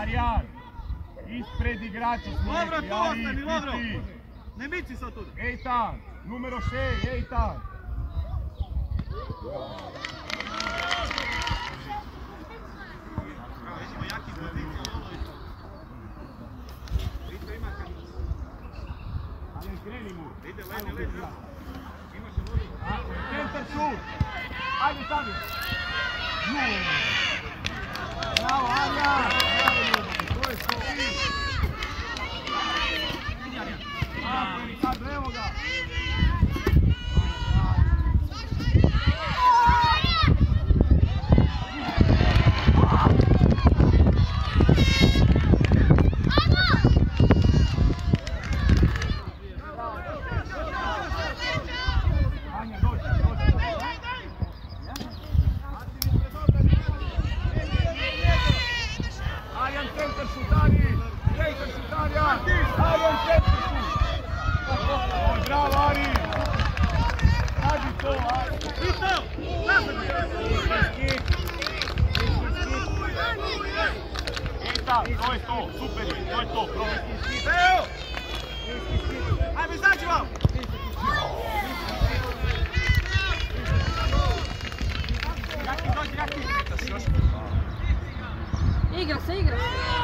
Arian, ispred igrači smo rekli, ali i ti. Ne mici sad tudi. Eitan, numero 6, Eitan. Ali krenimo. Ide, lej, centar šut. Ajde, stavi. Bravo, Arjan. To je što vi. Vidi, Arjan. Tako, evo ga. Igra se, igra se.